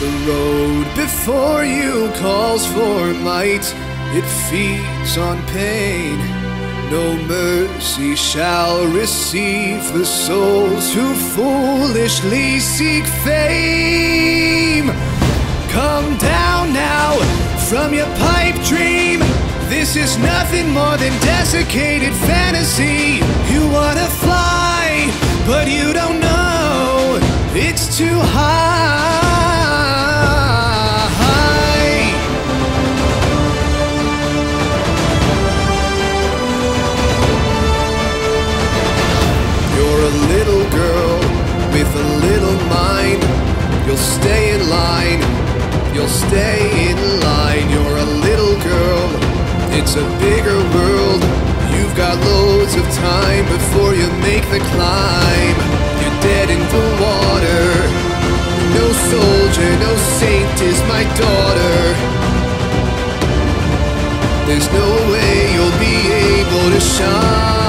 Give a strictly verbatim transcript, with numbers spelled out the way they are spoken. The road before you calls for might, it feeds on pain. No mercy shall receive the souls who foolishly seek fame. Come down now from your pipe dream. This is nothing more than desiccated fantasy. You wanna fly, but you don't know it's too high. You'll stay in line, you'll stay in line. You're a little girl, it's a bigger world. You've got loads of time before you make the climb. You're dead in the water. No soldier, no saint is my daughter. There's no way you'll be able to shine.